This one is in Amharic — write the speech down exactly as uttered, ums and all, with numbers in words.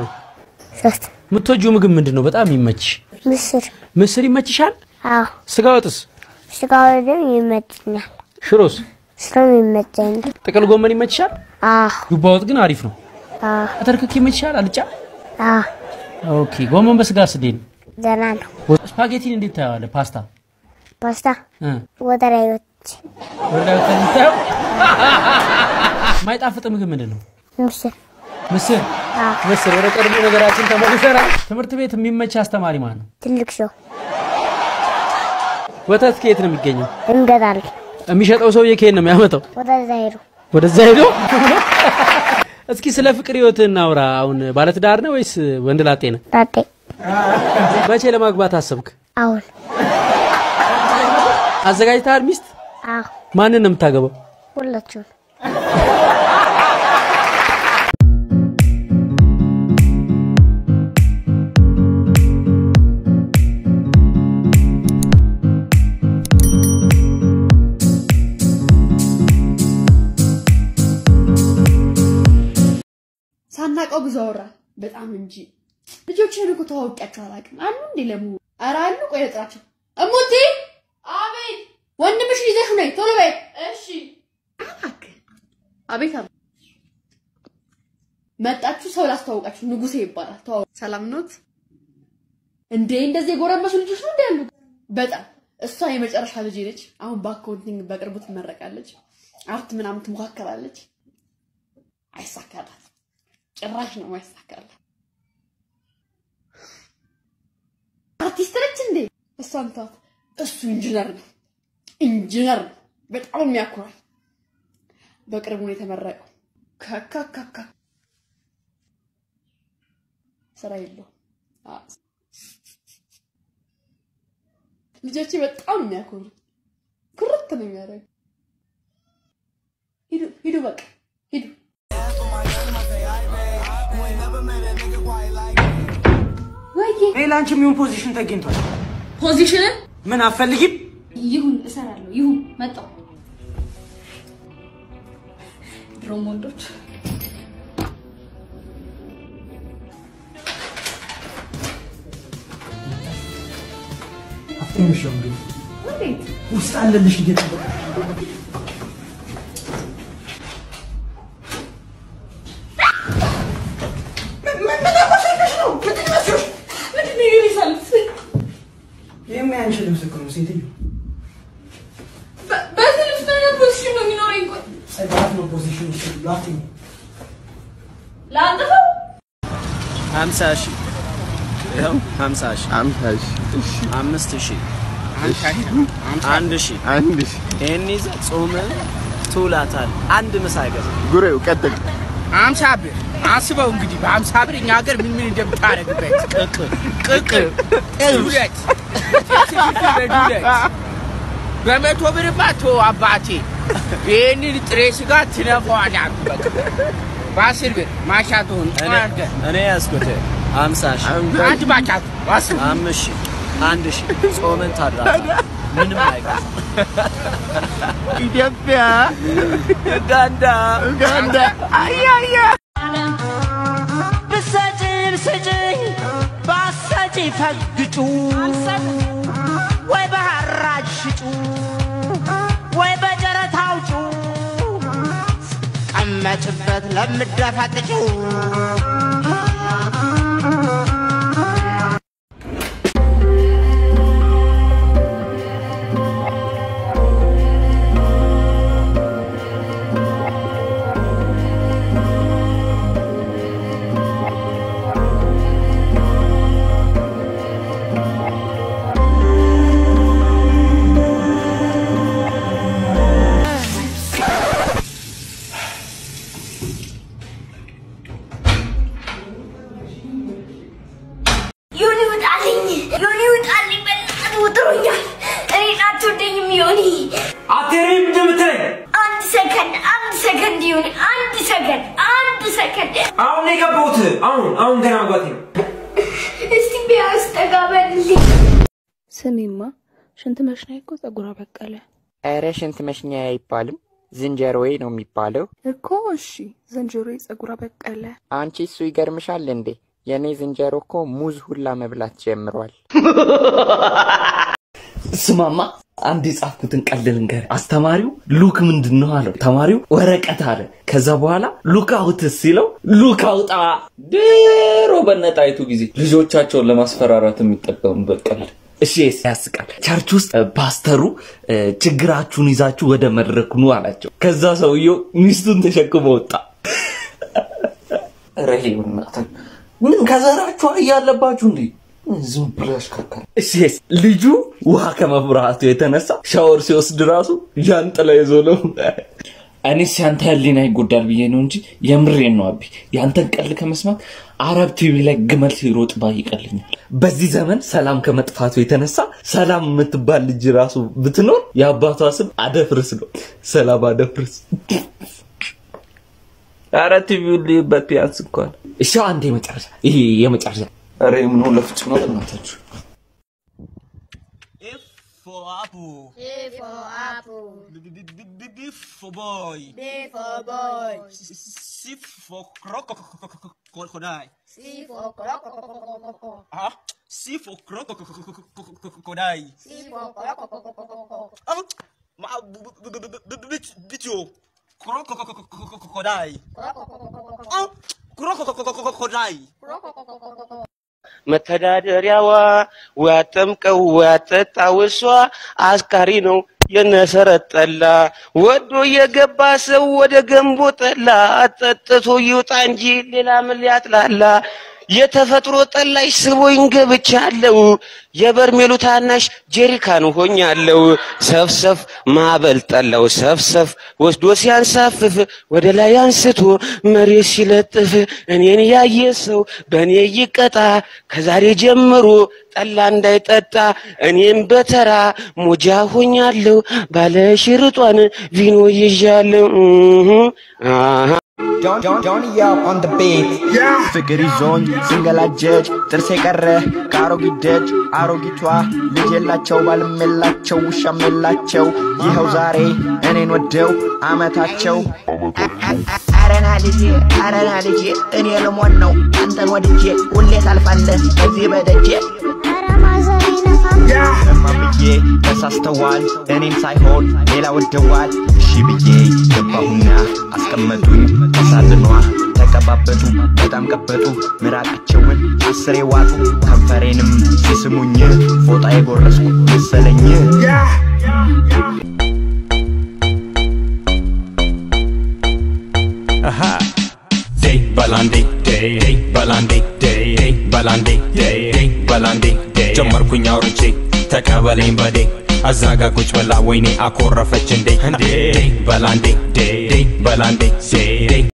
ነው ሶስት ምትወጂው ምግብ ምንድነው በጣም ይመች ምስር ምስር ይመችሻል አዎ ስጋ ወጥስ ስጋ ወጥ ይመችኛል ሽሮስ ሽሮ ይመችኛል ጥቅል ጎመን ይመችሻል አዎ ዱባ ወጥ ግን አሪፍ ነው አዎ አተርክክ ይመችሻል አልጫ አዎ ኦኬ ጎመን በስጋስ ዲን ደህና ነው ስፓጌቲን እንዴት ታያለህ ፓስታ ፓስታ እ ወደራዮች ወደራዮች እንታው ማይጣፍጥ ምግብ ምንድነው ምስር ምስር ምስር ወደ ቀድሞ ነገራችን ተመልሰናል ትምርት ቤት የሚመች አስተማሪ ማን ነው ትልቅ ሰው ወተት ከየት ነው የሚገኘው እንገዳል የሚሸጠው ሰውዬ ከየት ነው የሚያመጣው ወደዛ ሄዶ ወደዛ ሄዶ እስኪ ስለ ፍቅር ህይወት እናውራ አሁን ባለትዳር ነው ወይስ ወንድ ላጤ ነው ላጤ መቼ ለማግባት አሰብክ አሁን አዘጋጅታል ሚስት አዎ ማንንም የምታገባው ሁላችሁ ሳናቀው ብዙ አወራ በጣም እንጂ ልጆችን እኮ ተዋውቂያቸው አላውቅም አሉ እንዴ ለሙ ኧረ አሉ ቆይ እጥራቸው እሙቲ አቤት ወንድምሽ ይዘሽ ነይ ቶሎ በይ እሺ አባክ አቤት አባ መጣችሁ ሰው ላስተዋውቃችሁ ንጉሴ ይባላል ተዋው ሰላም ኖት እንዴ እንደዚህ ጎረመሱ ልጆች ነው እንዴ በጣም እሷ የመጨረሻ ልጅ ነች አሁን በአካውንቲንግ በቅርቡ ትመረቃለች አርት ምናምን ትሞካከራለች አይሳካላት ጭራሽ ነው አይሳካላት አርቲስት ነች እንዴ እሷን ተዋት እሱ ኢንጂነር ነው ኢንጂነር በጣም የሚያኮራ በቅርቡ ነው የተመረቀው ካካካካ ሰራይሎ አ ልጆች በጣም የሚያኮሩ ክርክት ነው የሚያደርገው ሂዱ ሂዱ በቃ ሂዱ ወይዬ ኤላንቺ ምን ፖዚሽን ተገኝቷል ፖዚሽን ምን አፈልግም ይሁን እሰራለሁ ይሁን መጣው ድሮሞንዶች አፍንሽም ግን ወዴት ውስጥ አለልሽ ይገጥም አምሳሽ ያው አምሳሽ አምሳሽ አምስት ሺህ አንድ ሺህ አንድ ሺህ እነዛ ጾም ቱላታል አንድ መሳገዝ ጉሬው ቀጥል አምሳ ብር አስበው እንግዲህ በአምሳ ብር እኛ ሀገር ምን ምን እንደምታረግበት ቅቅ ቅቅ እውነት በመቶ ብር ባቶ አባቴ የኔ ጥሬስ ጋር ትነፋዋል አጥበቅ ባሲር ብር ማሻቱን አርገ እኔ ያስኩት አምሳሽ አንድ ባካት ባሲር አምሽ አንድ ሺ ጾምን ታራ ምንም አይቀር ኢትዮጵያ ኡጋንዳ ኡጋንዳ አያያ በሰጭን ሰጭኝ ባሳጭ ፈግጩ ወይ ባህራጅ ሽጩ ወይ በጀረታውጩ ቀመጭበት ለምደፋጥጩ ስሚማ ሽንት መሽናይ እኮ ጸጉራ በቀለ አረ ሽንት መሽናይ አይባልም ዝንጀሮዬ ነው የሚባለው እኮ እሺ ዝንጀሮዬ ጸጉራ በቀለ አንቺ እሱ ይገርምሻል እንዴ የኔ ዝንጀሮ እኮ ሙዝ ሁላ መብላት ጀምሯል ስማማ አንድ ጻፍኩትን ቀልል እንገር አስተማሪው ሉክ ምንድነው አለው ተማሪው ወረቀት አለ ከዛ በኋላ ሉክ አውት ሲለው ሉክ አውጣ ድሮ በነጣይቱ ጊዜ ልጆቻቸውን ለማስፈራራት የሚጠቀሙበት ቀልል እሺ ያስቃል ቻርች ውስጥ ፓስተሩ ችግራችሁን ይዛችሁ ወደ መድረክ ኑ አላቸው ከዛ ሰውየው ሚስቱን ተሸክሞ ወጣ ረሂውና ምን ከዛራችሁ ያያለባችሁ እንዴ ዝም ብላሽ ካካ እሺ ልጁ ውሃ ከመፍራቱ የተነሳ ሻወር ሲወስድ ራሱ ጃንጥላ ይዞ ነው እኔ ሲያንተ ያለኝ ጉዳል ብዬ ነው እንጂ የምሬን ነው አብይ ያንተን ቀልከ ከመስማት አረብ ቲቪ ላይ ግመል ሲሮጥ ባይቀልኛል በዚህ ዘመን ሰላም ከመጥፋቱ የተነሳ ሰላም የምትባል ልጅ ራሱ ብትኖር ያባቷ ስም አደፍርስ ነው ሰላም አደፍርስ አረብ ቲቪ ላይ በፒያስ ቆል እሺ አንዴ መጨረሻ ይሄ የመጨረሻ አሬ ምን ወለፍት ነው እናታችሁ For apple, B for apple, B B B B B for boy, B for boy, C for crocodile, C for crocodile, ah, C for crocodile, C for crocodile, ah, ma b b b b b b bitio, crocodile, ah, crocodile. መተዳደሪያዋ ወጥምቀው ወጣውሷ አስካሪ ነው የነሰረጠላ ወዶ የገባ ሰው ወደ ገንቦ ጠላ አጠጥቶ ይውጣ እንጂ ሌላ ምን ሊያጥላላ የተፈጥሮ ጠላይ ስቦኝ ገብቻለሁ የበርሜሉ ታናሽ ጄሪካን ሆኛለሁ ሰፍሰፍ ማበል ጠላው ሰፍሰፍ ወስዶ ሲያንሳፍፍ ወደ ላይ አንስቶ መሬት ሲለጥፍ እኔን ያየሰው በኔ ይቀጣ ከዛሬ ጀምሮ ጠላ እንዳይጠጣ እኔም በተራ ሞጃ ሆኛለሁ ባለ ሽርጧን ቪኖ ይዣለሁ አሃ Don, Don, Donny Yao on the beat yeah. Figure is on, single a judge Terse karre, karogi dej, arogi twa Lije la chow, balme la chow, shame la chow Yeho zare, ene no dew, amata chow Arana dije, arana dije, ene yelo mo no Antan wa dije, ulle salfande, kaziba dije Arama zarina famda Mami ye, esastawal, ene insai hol, nela wadawal Shibiye, yabahuna, askamadun ተሳድነዋ ተቀባበቱ በጣም ቀበጡ ምራቅቸውን አስሬዋቱ ከንፈሬንም ሲስሙኝ ፎጣ የጎረስኩ መሰለኝ አሃ ዴይ ባላንዴ ዴይ ባላንዴ ዴይ ባላንዴ ዴይ ባላንዴ ጀመርኩኝ አውርቼ ተቀበለኝ በዴ አዛጋ ቁጭ በላ ወይኔ አኮረፈች እንዴ እንዴ ባላንዴ ዴይ Balande, say